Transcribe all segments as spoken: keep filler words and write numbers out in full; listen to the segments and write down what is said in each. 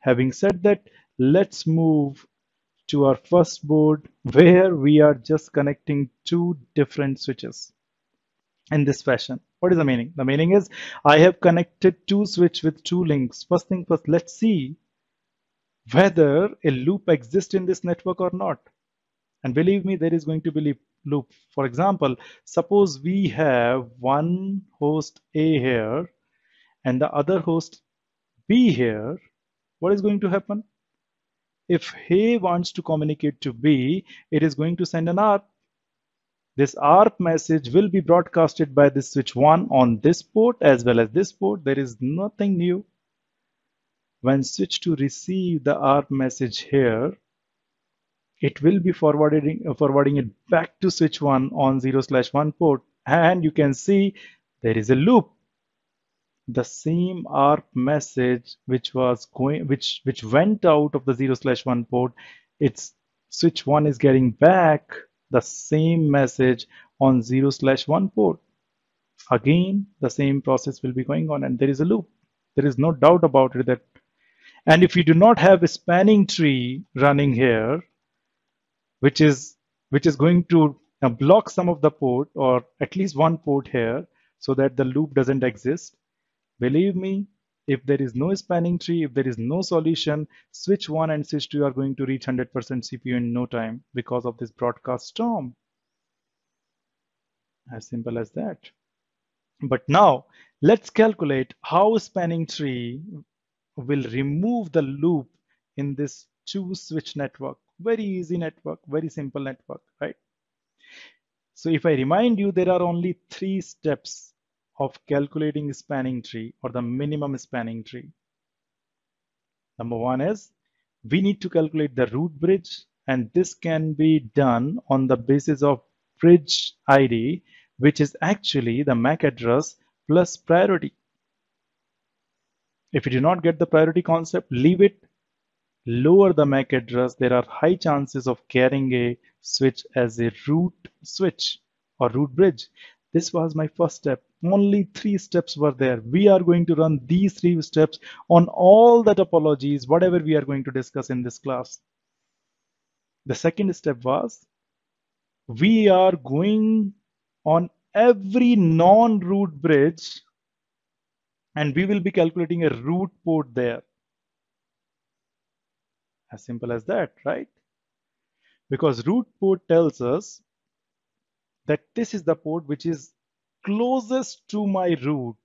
Having said that, let's move to our first board where we are just connecting two different switches in this fashion. What is the meaning? The meaning is I have connected two switches with two links. First thing first, let's see whether a loop exists in this network or not. And believe me, there is going to be loop. For example, suppose we have one host A here and the other host B here. What is going to happen? If A wants to communicate to B, it is going to send an A R P. This A R P message will be broadcasted by this switch one on this port as well as this port. There is nothing new. When switch two receive the A R P message here, it will be forwarding, forwarding it back to switch one on zero slash one port. And you can see there is a loop. The same A R P message which was going, which which went out of the zero slash one port, it's switch one is getting back the same message on zero slash one port. Again, the same process will be going on, and there is a loop. There is no doubt about it that. And if you do not have a spanning tree running here, which is which is going to block some of the port or at least one port here, so that the loop doesn't exist. Believe me, if there is no spanning tree, if there is no solution, switch one and switch two are going to reach one hundred percent C P U in no time because of this broadcast storm. As simple as that. But now let's calculate how spanning tree will remove the loop in this two switch network. Very easy network, very simple network, right? So if I remind you, there are only three steps of calculating spanning tree or the minimum spanning tree. Number one is we need to calculate the root bridge, and this can be done on the basis of bridge I D, which is actually the M A C address plus priority. If you do not get the priority concept, leave it. Lower the M A C address, there are high chances of carrying a switch as a root switch or root bridge. This was my first step. Only three steps were there. We are going to run these three steps on all the topologies, whatever we are going to discuss in this class. The second step was we are going on every non-root bridge and we will be calculating a root port there. As simple as that, right? Because root port tells us that this is the port which is closest to my root,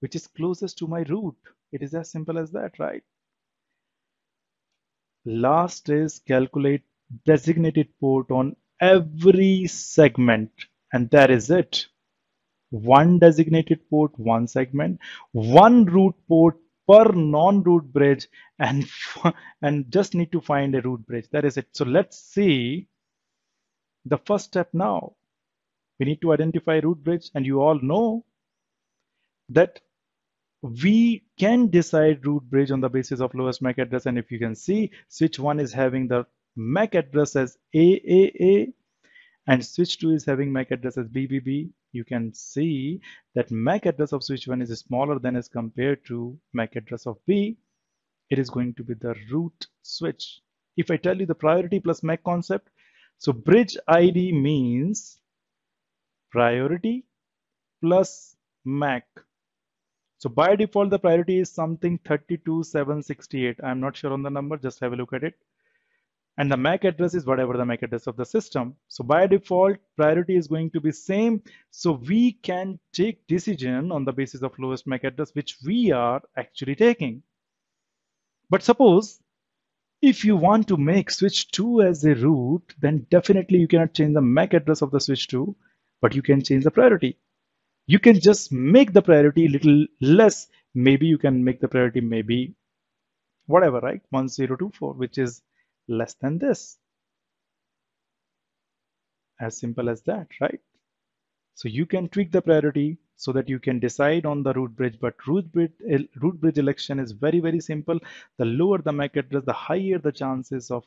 which is closest to my root. It is as simple as that, right? Last is calculate designated port on every segment, and that is it. One designated port, one segment, one root port per non-root bridge, and and just need to find a root bridge. That is it. So let's see the first step now. We need to identify root bridge, and you all know that we can decide root bridge on the basis of lowest M A C address. And if you can see, switch one is having the M A C address as triple A and switch two is having M A C address as B B B. You can see that M A C address of switch one is smaller than as compared to M A C address of B. It is going to be the root switch. If I tell you the priority plus M A C concept, so bridge I D means priority plus M A C. So by default, the priority is something thirty-two seven sixty-eight. I'm not sure on the number, just have a look at it. And the M A C address is whatever the M A C address of the system. So by default, priority is going to be same. So we can take decision on the basis of lowest M A C address, which we are actually taking. But suppose if you want to make switch two as a root, then definitely you cannot change the M A C address of the switch two. But you can change the priority. You can just make the priority a little less. Maybe you can make the priority maybe whatever, right? one zero two four, which is less than this. As simple as that, right? So you can tweak the priority so that you can decide on the root bridge. But root bridge, root bridge election is very, very simple. The lower the M A C address, the higher the chances of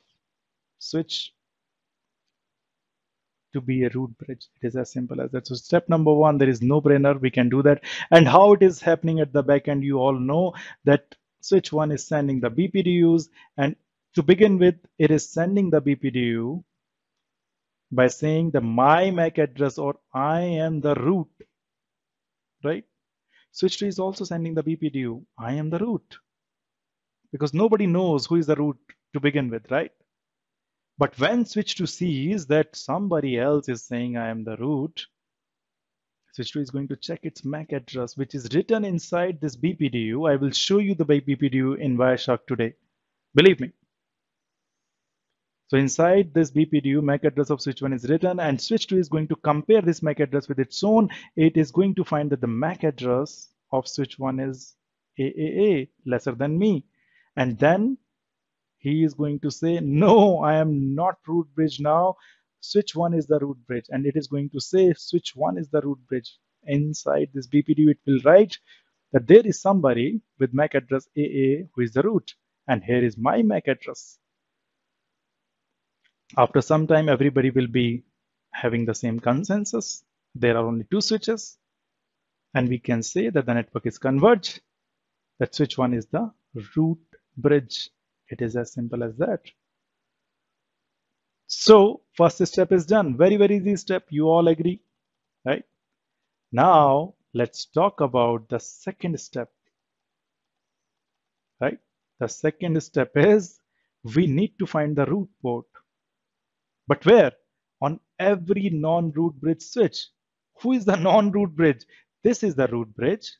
switch to be a root bridge. It is as simple as that. So step number one, there is no brainer. We can do that. And how it is happening at the back end, you all know that switch one is sending the B P D Us, and to begin with, it is sending the B P D U by saying the my M A C address, or I am the root, right? Switch tree is also sending the B P D U, I am the root, because nobody knows who is the root to begin with, right? But when switch two sees that somebody else is saying I am the root, switch two is going to check its M A C address, which is written inside this B P D U. I will show you the B P D U in Wireshark today, believe me. So inside this B P D U, M A C address of switch one is written, and switch two is going to compare this M A C address with its own. It is going to find that the M A C address of switch one is triple A, lesser than me. And then he is going to say, no, I am not root bridge now. Switch one is the root bridge. And it is going to say switch one is the root bridge. Inside this B P D U, it will write that there is somebody with M A C address triple A who is the root. And here is my M A C address. After some time, everybody will be having the same consensus. There are only two switches, and we can say that the network is converged, that switch one is the root bridge. It is as simple as that. So first step is done. Very, very easy step. You all agree, right? Now let's talk about the second step, right? The second step is we need to find the root port. But where? On every non-root bridge switch. Who is the non-root bridge? This is the root bridge.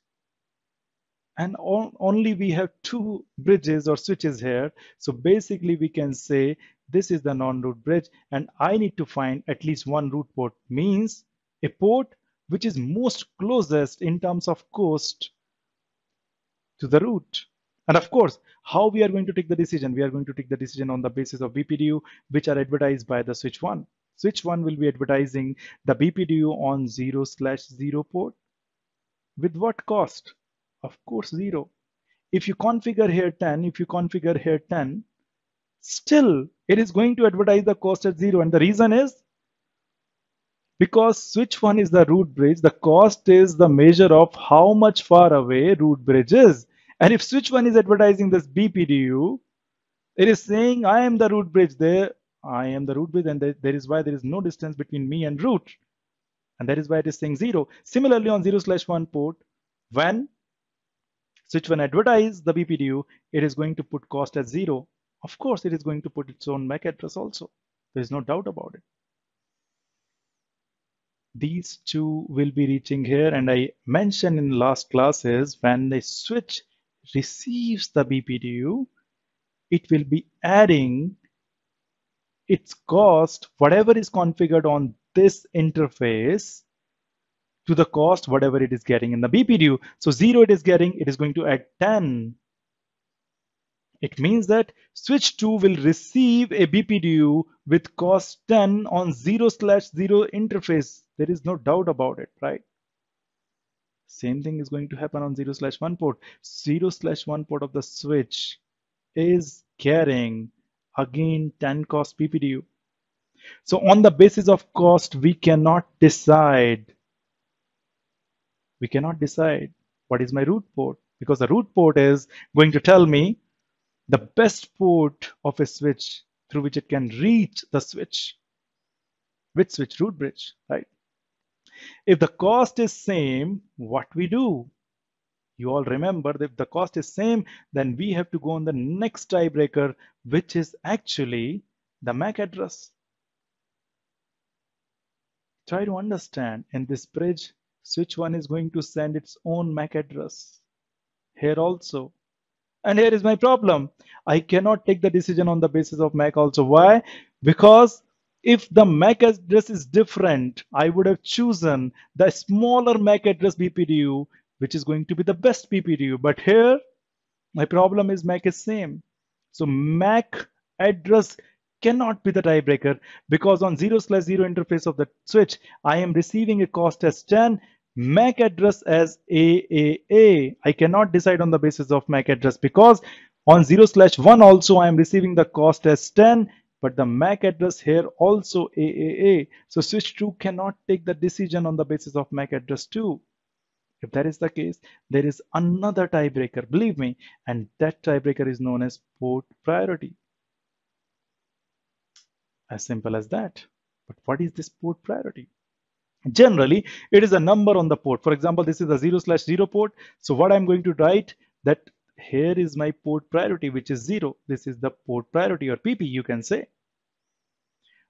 And on, only we have two bridges or switches here. So basically we can say this is the non-root bridge, and I need to find at least one root port, means a port which is most closest in terms of cost to the root. And of course, how we are going to take the decision? We are going to take the decision on the basis of B P D U, which are advertised by the switch one. Switch one will be advertising the B P D U on zero slash zero port. With what cost? Of course, zero. If you configure here ten, if you configure here ten, still it is going to advertise the cost at zero. And the reason is because switch one is the root bridge, the cost is the measure of how much far away root bridge is. And if switch one is advertising this B P D U, it is saying I am the root bridge there. I am the root bridge, and there, there is why there is no distance between me and root. And that is why it is saying zero. Similarly, on zero slash one port, when switch one advertises the B P D U, it is going to put cost as zero. Of course, it is going to put its own M A C address also. There is no doubt about it. These two will be reaching here. And I mentioned in last classes, when they switch receives the B P D U, it will be adding its cost, whatever is configured on this interface, to the cost whatever it is getting in the B P D U. So zero it is getting, it is going to add ten. It means that switch two will receive a B P D U with cost ten on zero slash zero interface. There is no doubt about it, right? Same thing is going to happen on zero slash one port. Zero slash one port of the switch is carrying again ten cost B P D U. So on the basis of cost, we cannot decide. We cannot decide what is my root port, because the root port is going to tell me the best port of a switch through which it can reach the switch. Which switch? Root bridge, right? If the cost is same, what we do? You all remember that if the cost is same, then we have to go on the next tiebreaker, which is actually the M A C address. Try to understand. In this bridge, switch one is going to send its own M A C address. Here also. And here is my problem. I cannot take the decision on the basis of M A C also. Why? Because if the M A C address is different, I would have chosen the smaller M A C address B P D U, which is going to be the best B P D U. But here, my problem is M A C is same. So M A C address cannot be the tiebreaker, because on zero slash zero interface of the switch, I am receiving a cost as ten, M A C address as triple A. I cannot decide on the basis of M A C address, because on zero slash one also, I am receiving the cost as ten, but the M A C address here also triple A. So switch two cannot take the decision on the basis of M A C address two. If that is the case, there is another tiebreaker, believe me, and that tiebreaker is known as port priority. As simple as that. But what is this port priority? Generally, it is a number on the port. For example, this is a zero slash zero port. So what I'm going to write, that here is my port priority, which is zero. This is the port priority, or P P, you can say.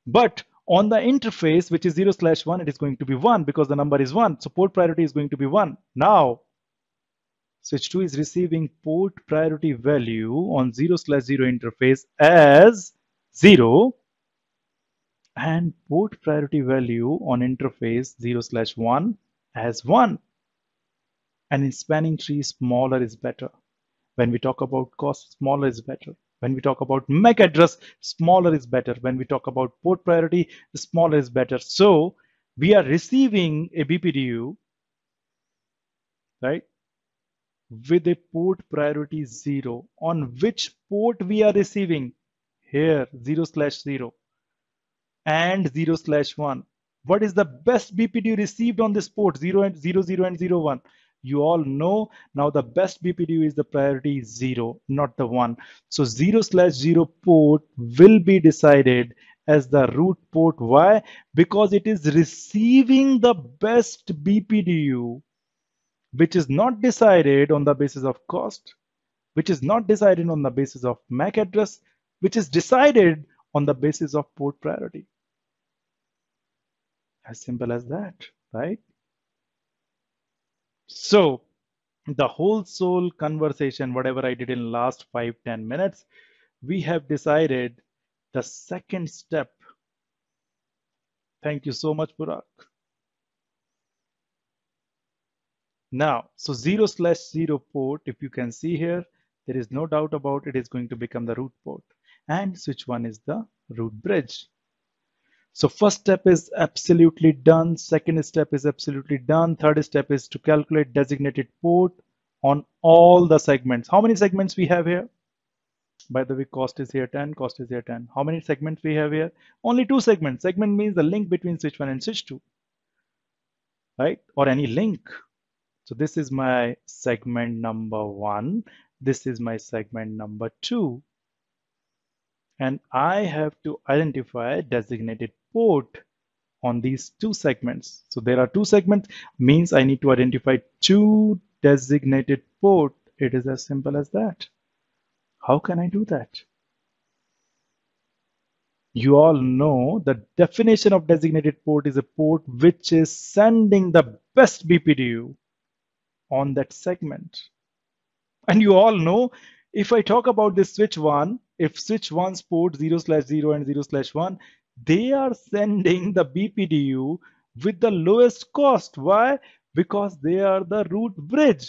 But on the interface, which is zero slash one, it is going to be one, because the number is one. So port priority is going to be one. Now, switch two is receiving port priority value on zero slash zero interface as zero, and port priority value on interface zero slash one as one. And in spanning tree, smaller is better. When we talk about cost, smaller is better. When we talk about M A C address, smaller is better. When we talk about port priority, smaller is better. So we are receiving a B P D U, right, with a port priority zero. On which port we are receiving? Here, zero slash zero and zero slash one. What is the best B P D U received on this port? zero and zero, zero and zero, one. You all know now the best B P D U is the priority zero, not the one. So zero slash zero port will be decided as the root port. Why? Because it is receiving the best B P D U, which is not decided on the basis of cost, which is not decided on the basis of M A C address, which is decided on the basis of port priority. As simple as that, right? So the whole soul conversation, whatever I did in last five to ten minutes, we have decided the second step. Thank you so much, Burak. Now, so zero slash zero port, if you can see here, there is no doubt about it is going to become the root port, and switch one is the root bridge. So first step is absolutely done. Second step is absolutely done. Third step is to calculate designated port on all the segments. How many segments we have here? By the way, cost is here ten, cost is here ten. How many segments we have here? Only two segments. Segment means the link between switch one and switch two, right? Or any link. So this is my segment number one. This is my segment number two. And I have to identify a designated port on these two segments. So there are two segments, means I need to identify two designated ports. It is as simple as that. How can I do that? You all know the definition of designated port is a port which is sending the best B P D U on that segment. And you all know, if I talk about this switch one, if switch one's port zero slash zero and zero slash one, they are sending the B P D U with the lowest cost. Why? Because they are the root bridge.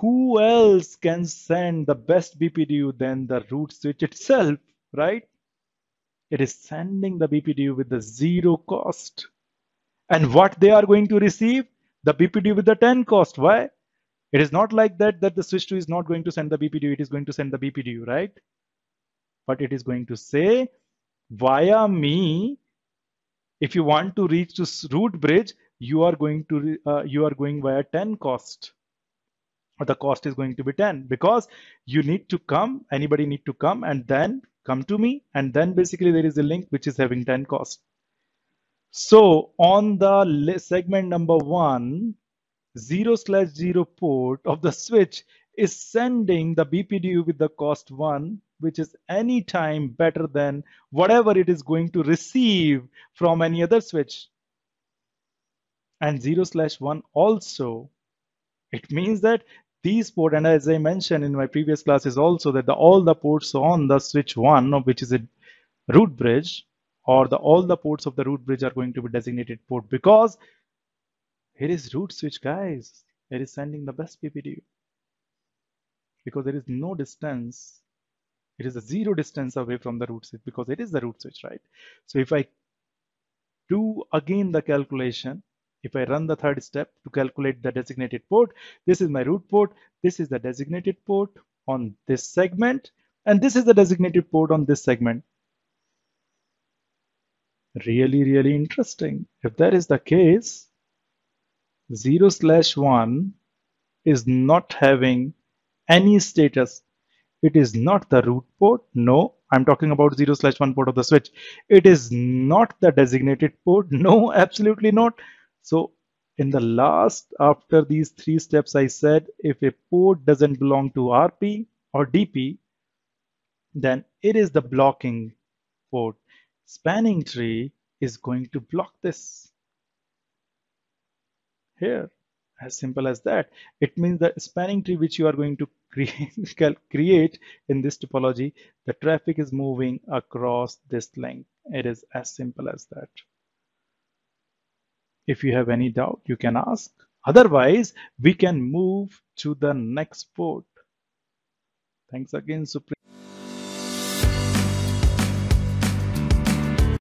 Who else can send the best B P D U than the root switch itself, right? It is sending the B P D U with the zero cost. And what they are going to receive? The B P D U with the ten cost. Why? It is not like that, that the switch two is not going to send the B P D U, it is going to send the B P D U, right? But it is going to say, via me, if you want to reach this root bridge, you are going to, uh, you are going via ten cost, or the cost is going to be ten, because you need to come, anybody need to come and then come to me, and then basically there is a link which is having ten cost. So on the segment number one, zero slash zero port of the switch is sending the B P D U with the cost one, which is any time better than whatever it is going to receive from any other switch. And zero slash one also, it means that these port, and as I mentioned in my previous classes also, that the, all the ports on the switch one, which is a root bridge, or the all the ports of the root bridge are going to be designated port, because it is root switch, guys. It is sending the best B P D U because there is no distance. It is a zero distance away from the root switch because it is the root switch, right? So if I do again the calculation, if I run the third step to calculate the designated port, this is my root port. This is the designated port on this segment. And this is the designated port on this segment. Really, really interesting. If that is the case, zero slash one is not having any status. It is not the root port. No, I'm talking about zero slash one port of the switch. It is not the designated port. No, absolutely not. So in the last, after these three steps, I said if a port doesn't belong to R P or D P, then it is the blocking port. Spanning tree is going to block this. Here, as simple as that. It means the spanning tree which you are going to create, create in this topology, the traffic is moving across this link. It is as simple as that. If you have any doubt, you can ask. Otherwise, we can move to the next port. Thanks again, Supreme.